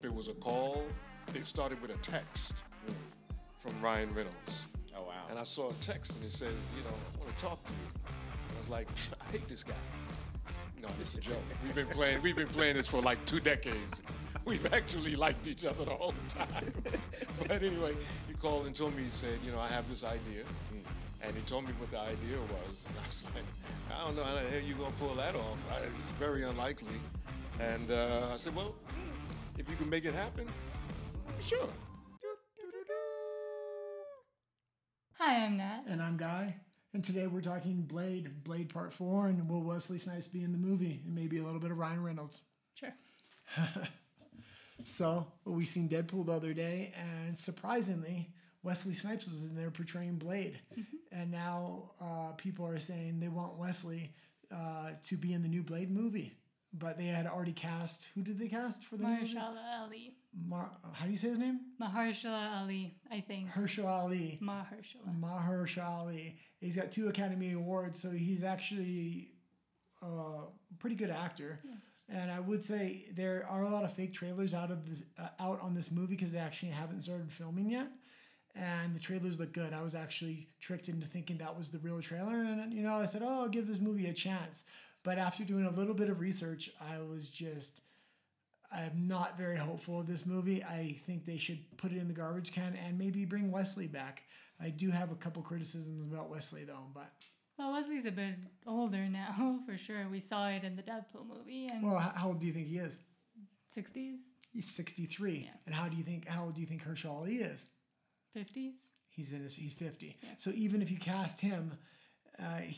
There was a call. It started with a text from Ryan Reynolds. Oh, wow. And I saw a text and it says, you know, I want to talk to you. And I was like, I hate this guy. No, it's a joke. We've been playing this for like 2 decades. We've actually liked each other the whole time. But anyway, he called and told me, he said, you know, I have this idea. And he told me what the idea was. And I was like, I don't know how the hell you're going to pull that off. It's very unlikely. And I said, well, if you can make it happen, sure. Hi, I'm Nat. And I'm Guy. And today we're talking Blade Part 4, and will Wesley Snipes be in the movie? And maybe a little bit of Ryan Reynolds. Sure. So, we seen Deadpool the other day, and surprisingly, Wesley Snipes was in there portraying Blade. And now people are saying they want Wesley to be in the new Blade movie. But they had already cast... Who did they cast for the movie? Mahershala Ali. How do you say his name? Mahershala Ali, I think. Mahershala Ali. He's got 2 Academy Awards, so he's actually a pretty good actor. Yeah. And I would say there are a lot of fake trailers out on this movie because they actually haven't started filming yet. And the trailers look good. I was actually tricked into thinking that was the real trailer. And, you know, I said, oh, I'll give this movie a chance. But after doing a little bit of research, I'm not very hopeful of this movie. I think they should put it in the garbage can and maybe bring Wesley back. I do have a couple criticisms about Wesley, though. Well, Wesley's a bit older now, for sure. We saw it in the Deadpool movie. And well, how old do you think he is? 60s? He's 63. Yeah. And how old do you think Herschel Lee is? 50s? He's 50. Yeah. So even if you cast him...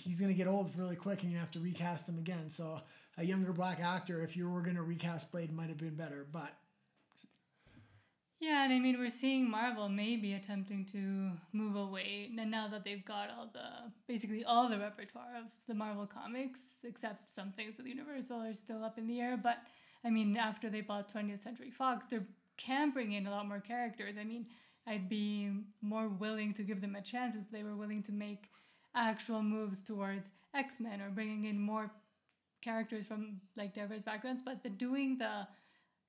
he's going to get old really quick and you have to recast him again. So a younger black actor, if you were going to recast Blade, might have been better. But yeah, and I mean, we're seeing Marvel maybe attempting to move away. And now that they've got basically all the repertoire of the Marvel comics, except some things with Universal are still up in the air. But I mean, after they bought 20th Century Fox, they can bring in a lot more characters. I mean, I'd be more willing to give them a chance if they were willing to make actual moves towards X-Men or bringing in more characters from like diverse backgrounds, but doing the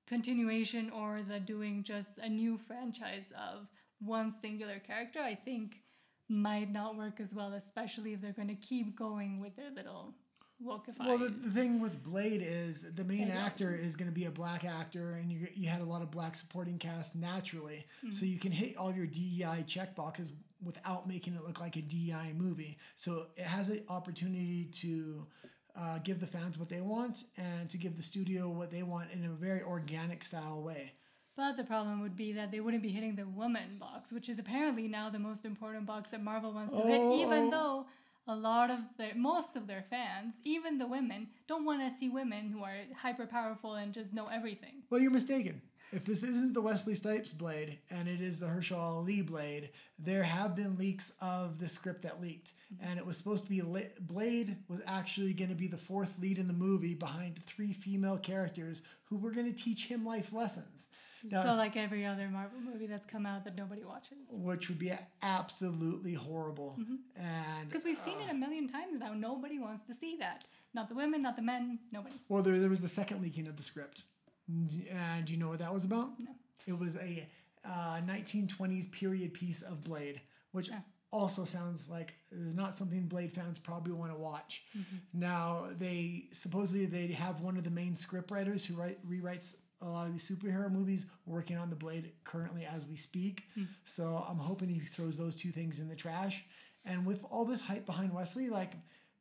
continuation or doing just a new franchise of one singular character, I think might not work as well, especially if they're going to keep going with their little wokified. Well, the thing with Blade is the main actor is going to be a black actor, and you had a lot of black supporting cast naturally, so you can hit all your DEI check boxes without making it look like a DEI movie. So it has an opportunity to give the fans what they want and to give the studio what they want in a very organic style way. But the problem would be that they wouldn't be hitting the woman box, which is apparently now the most important box that Marvel wants to hit, even though a lot of most of their fans, even the women, don't want to see women who are hyper powerful and just know everything. Well, you're mistaken. If this isn't the Wesley Snipes Blade and it is the Mahershala Ali Blade, there have been leaks of the script that leaked. And it was supposed to be Blade was actually going to be the 4th lead in the movie behind 3 female characters who were going to teach him life lessons. Now, so like every other Marvel movie that's come out that nobody watches. Which would be absolutely horrible. Because we've seen it a million times now. Nobody wants to see that. Not the women, not the men, nobody. Well, there was the second leaking of the script. And do you know what that was about? No. It was a 1920s period piece of Blade, which also sounds like not something Blade fans probably want to watch. Now, they have one of the main script writers who rewrites a lot of these superhero movies working on the Blade currently as we speak. So I'm hoping he throws those 2 things in the trash. And with all this hype behind Wesley,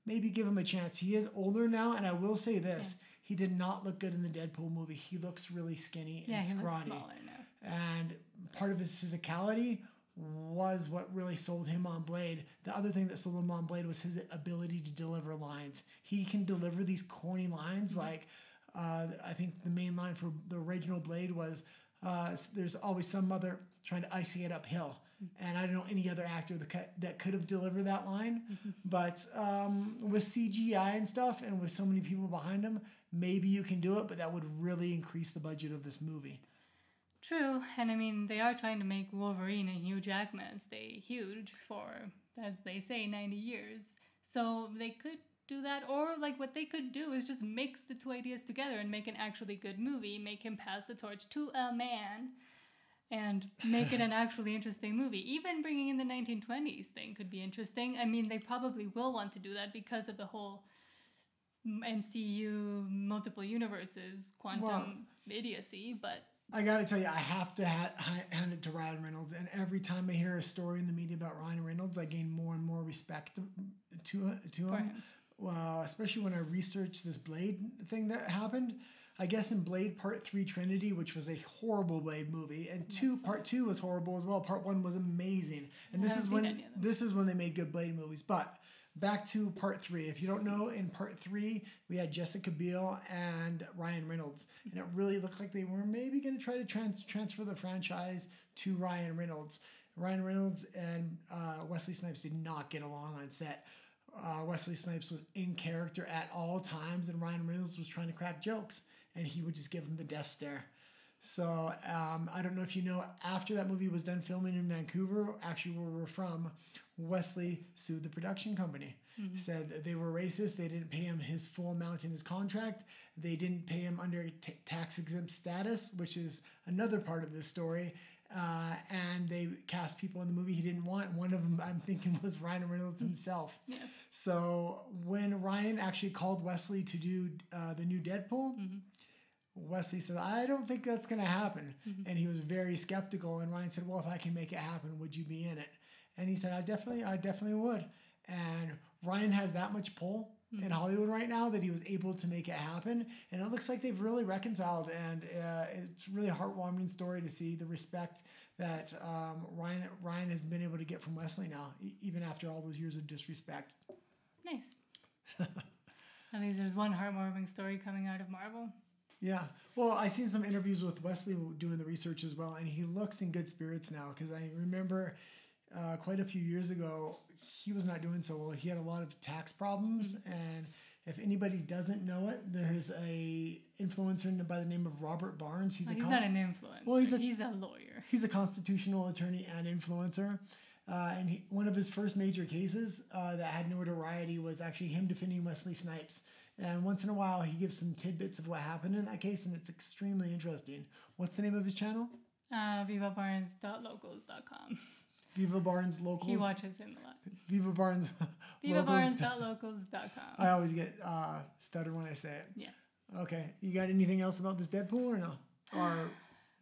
maybe give him a chance. He is older now, and I will say this. Yeah. He did not look good in the Deadpool movie. He looks really skinny and scrawny. He looks smaller now. And part of his physicality was what really sold him on Blade. The other thing that sold him on Blade was his ability to deliver lines. He can deliver these corny lines like, I think the main line for the original Blade was, there's always some mother trying to ice skate uphill. And I don't know any other actor that could have delivered that line. But with CGI and stuff and with so many people behind him, maybe you can do it, but that would really increase the budget of this movie. True. And I mean, they are trying to make Wolverine and Hugh Jackman stay huge for, as they say, 90 years. So they could do that. Or like what they could do is just mix the two ideas together and make an actually good movie, make him pass the torch to a man and make it an actually interesting movie. Even bringing in the 1920s thing could be interesting. I mean, they probably will want to do that because of the whole MCU, multiple universes, quantum idiocy, but... I gotta tell you, I have to hand it to Ryan Reynolds, and every time I hear a story in the media about Ryan Reynolds, I gain more and more respect to him. Especially when I researched this Blade thing that happened. I guess in Blade Part 3 Trinity, which was a horrible Blade movie, and Part 2 was horrible as well. Part 1 was amazing. And this is when they made good Blade movies. But back to Part 3. If you don't know, in Part 3, we had Jessica Biel and Ryan Reynolds. And it really looked like they were maybe going to try to transfer the franchise to Ryan Reynolds. Ryan Reynolds and Wesley Snipes did not get along on set. Wesley Snipes was in character at all times, and Ryan Reynolds was trying to crack jokes. And he would just give him the death stare. So I don't know if you know, after that movie was done filming in Vancouver, actually where we're from, Wesley sued the production company. Mm-hmm. Said that they were racist. They didn't pay him his full amount in his contract. They didn't pay him under tax exempt status, which is another part of this story. And they cast people in the movie he didn't want. One of them, I'm thinking, was Ryan Reynolds himself. Yeah. So when Ryan actually called Wesley to do the new Deadpool, mm-hmm. Wesley said, I don't think that's going to happen. Mm-hmm. And he was very skeptical. And Ryan said, well, if I can make it happen, would you be in it? And he said, I definitely would. And Ryan has that much pull in Hollywood right now that he was able to make it happen. And it looks like they've really reconciled. And it's really a heartwarming story to see the respect that Ryan has been able to get from Wesley now, even after all those years of disrespect. Nice. At least there's one heartwarming story coming out of Marvel. Yeah. Well, I seen some interviews with Wesley doing the research as well, and he looks in good spirits now, because I remember... quite a few years ago, he was not doing so well. He had a lot of tax problems, and if anybody doesn't know it, there's a influencer by the name of Robert Barnes. He's not an influencer. Well, he's a lawyer. He's a constitutional attorney and influencer, and one of his first major cases that had notoriety was actually him defending Wesley Snipes. And once in a while, he gives some tidbits of what happened in that case, and it's extremely interesting. What's the name of his channel? VivaBarnes.locals.com. Viva Barnes Locals. He watches him a lot. Viva Barnes. VivaBarnes.locals.com. I always get stutter when I say it. Yes. Okay. You got anything else about this Deadpool or no? Or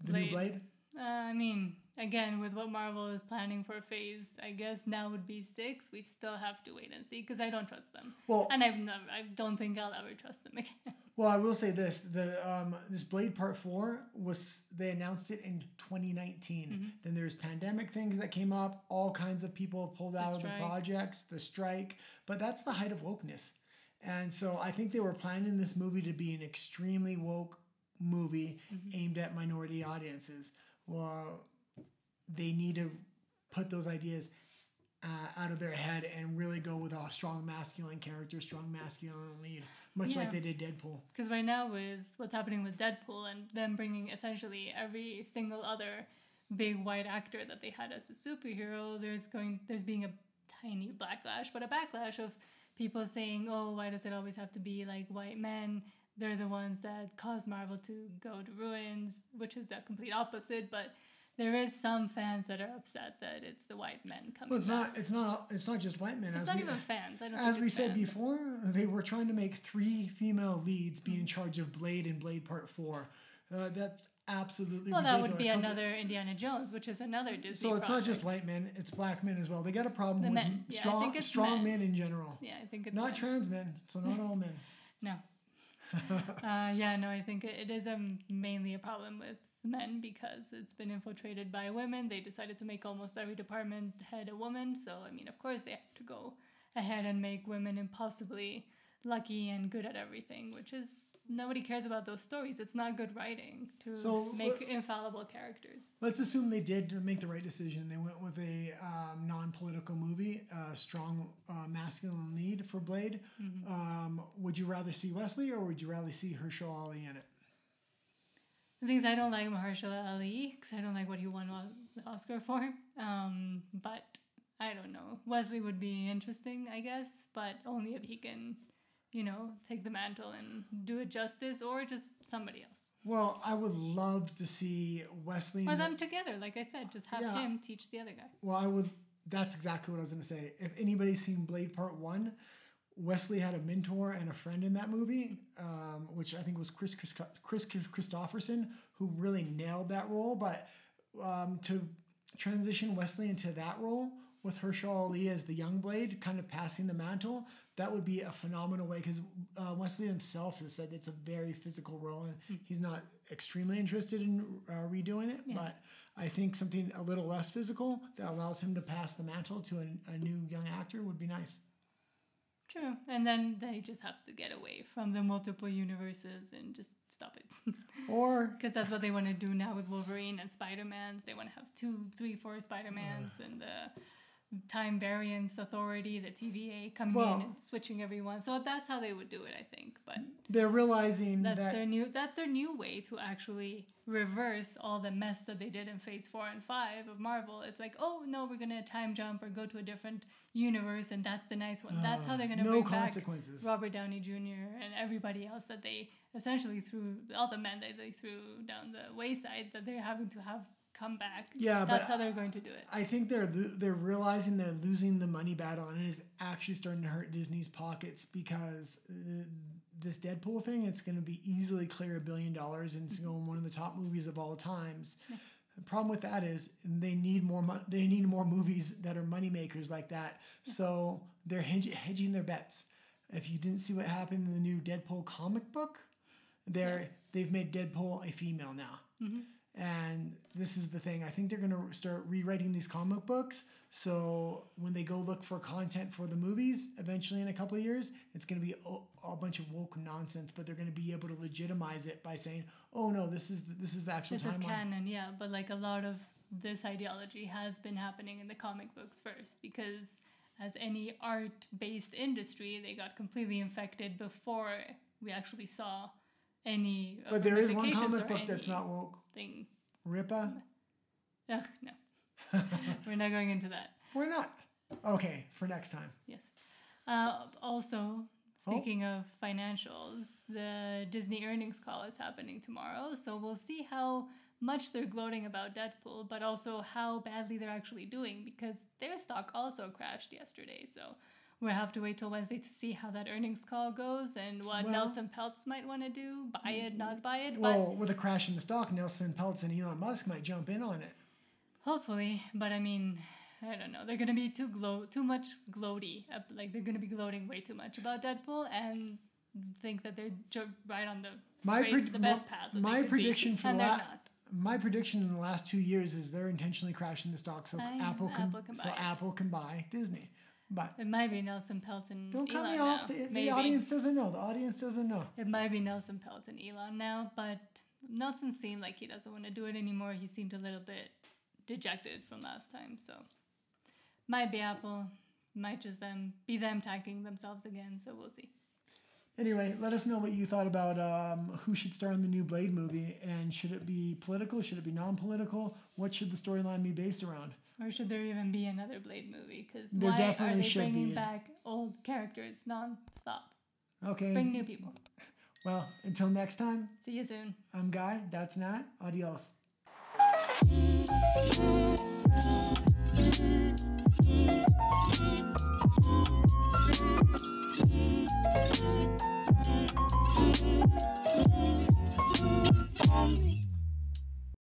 the new Blade? I mean, again, with what Marvel is planning for phase, I guess now would be 6. We still have to wait and see because I don't trust them. Well, and I don't think I'll ever trust them again. Well, I will say this: this Blade Part 4 was, they announced it in 2019. Mm-hmm. Then there's pandemic things that came up. All kinds of people pulled out of the projects. The strike, but that's the height of wokeness, and so I think they were planning this movie to be an extremely woke movie aimed at minority audiences. Well, they need to put those ideas out of their head and really go with a strong masculine character, strong masculine lead, much like they did Deadpool. Because right now with what's happening with Deadpool and them bringing essentially every single other big white actor that they had as a superhero, there's being a tiny backlash, but a backlash of people saying, oh, why does it always have to be like white men? They're the ones that caused Marvel to go to ruins, which is the complete opposite, but... There is some fans that are upset that it's the white men coming. Well, it's not just white men. It's not even fans. I don't think it's fans. As we said before, they were trying to make 3 female leads be in charge of Blade and Blade Part 4. That's absolutely ridiculous. Well, that would be another Indiana Jones, which is another Disney. So it's not just white men; it's black men as well. They got a problem with men. Strong men in general. Yeah, I think it's not trans men. So not all men. No. I think it is mainly a problem with men because it's been infiltrated by women. They decided to make almost every department head a woman, so I mean of course they have to go ahead and make women impossibly lucky and good at everything, which is nobody cares about those stories. It's not good writing to make infallible characters. Let's assume they did make the right decision. They went with a non-political movie, a strong masculine lead for Blade. Would you rather see Wesley or would you rather see Mahershala Ali in it? The things I don't like Mahershala Ali because I don't like what he won the Oscar for. But I don't know. Wesley would be interesting, I guess, but only if he can you know, take the mantle and do it justice, or just somebody else. Well, I would love to see Wesley... Or them together, like I said. Just have him teach the other guy. Well, I would... That's exactly what I was going to say. If anybody's seen Blade Part 1, Wesley had a mentor and a friend in that movie, which I think was Chris Christofferson, who really nailed that role. But to transition Wesley into that role... with Mahershala Ali as the young Blade, kind of passing the mantle, that would be a phenomenal way, because Wesley himself has said it's a very physical role, and he's not extremely interested in redoing it, but I think something a little less physical that allows him to pass the mantle to a new young actor would be nice. True. And then they just have to get away from the multiple universes and just stop it. Or... because that's what they want to do now with Wolverine and Spider-Mans. They want to have 2, 3, 4 Spider-Mans and... Time Variance Authority, the TVA, coming in and switching everyone. So that's how they would do it, I think. But they're realizing that's their new way to actually reverse all the mess that they did in Phase 4 and 5 of Marvel. It's like, oh no, we're gonna time jump or go to a different universe, and that's the nice one. That's how they're gonna bring back Robert Downey Jr. and everybody else that they essentially threw, all the men that they threw down the wayside, that they're having to have come back. Yeah, that's how they're going to do it. I think they're realizing they're losing the money battle, and it is actually starting to hurt Disney's pockets, because this Deadpool thing, it's going to be easily clear $1 billion, and it's going one of the top movies of all times. Yeah. The problem with that is they need more movies that are money makers like that. Yeah. So they're hedging their bets. If you didn't see what happened in the new Deadpool comic book, they've made Deadpool a female now. Mm-hmm. And this is the thing. I think they're going to start rewriting these comic books. So when they go look for content for the movies, eventually in a couple of years, it's going to be a bunch of woke nonsense. But they're going to be able to legitimize it by saying, oh, no, this is the actual timeline. This is canon, yeah. But like a lot of this ideology has been happening in the comic books first, because as any art-based industry, they got completely infected before we actually saw any... But there is one comic book that's not woke. Thing. Ripa? Ugh, no. We're not going into that. We're not. Okay, for next time. Yes. Also, speaking of financials, the Disney earnings call is happening tomorrow, so we'll see how much they're gloating about Deadpool, but also how badly they're actually doing, because their stock also crashed yesterday, so... We'll have to wait till Wednesday to see how that earnings call goes and what Nelson Peltz might want to do. Buy it, not buy it. Well, but with a crash in the stock, Nelson Peltz and Elon Musk might jump in on it. Hopefully. But I mean, I don't know. They're going to be too much gloaty. Like, they're going to be gloating way too much about Deadpool and think that they're right on the best path. My prediction My prediction in the last 2 years is they're intentionally crashing the stock so Apple can buy Disney. But it might be Nelson Peltz and Elon. Don't cut me off. The audience doesn't know. The audience doesn't know. It might be Nelson Peltz and Elon now, but Nelson seemed like he doesn't want to do it anymore. He seemed a little bit dejected from last time, so might be Apple, might just them attacking themselves again. So we'll see. Anyway, let us know what you thought about who should star in the new Blade movie, and should it be political? Should it be non-political? What should the storyline be based around? Or should there even be another Blade movie? Because why are they bringing back old characters non-stop? Okay. Bring new people. Well, until next time. See you soon. I'm Guy. That's Nat. Adios.